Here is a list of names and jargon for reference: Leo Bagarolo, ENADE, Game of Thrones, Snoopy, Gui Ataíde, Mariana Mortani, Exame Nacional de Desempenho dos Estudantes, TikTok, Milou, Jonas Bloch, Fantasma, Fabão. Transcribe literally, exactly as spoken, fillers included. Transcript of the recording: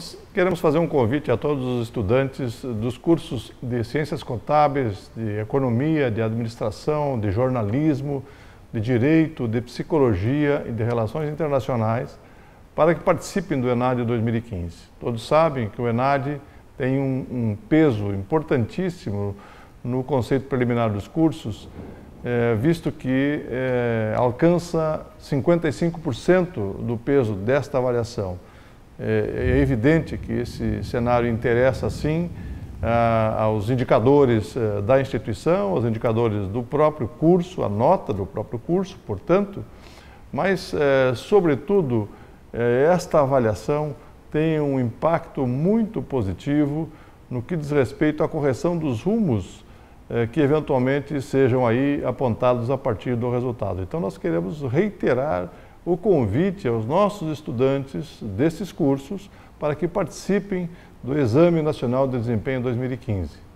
Nós queremos fazer um convite a todos os estudantes dos cursos de Ciências Contábeis, de Economia, de Administração, de Jornalismo, de Direito, de Psicologia e de Relações Internacionais para que participem do ENADE dois mil e quinze. Todos sabem que o ENADE tem um, um peso importantíssimo no conceito preliminar dos cursos, é, visto que é, alcança cinquenta e cinco por cento do peso desta avaliação. É, é evidente que esse cenário interessa, sim, a, aos indicadores a, da instituição, aos indicadores do próprio curso, a nota do próprio curso, portanto, mas, é, sobretudo, é, esta avaliação tem um impacto muito positivo no que diz respeito à correção dos rumos eh, que eventualmente sejam aí apontados a partir do resultado. Então nós queremos reiterar o convite aos nossos estudantes desses cursos para que participem do Exame Nacional de Desempenho dois mil e quinze.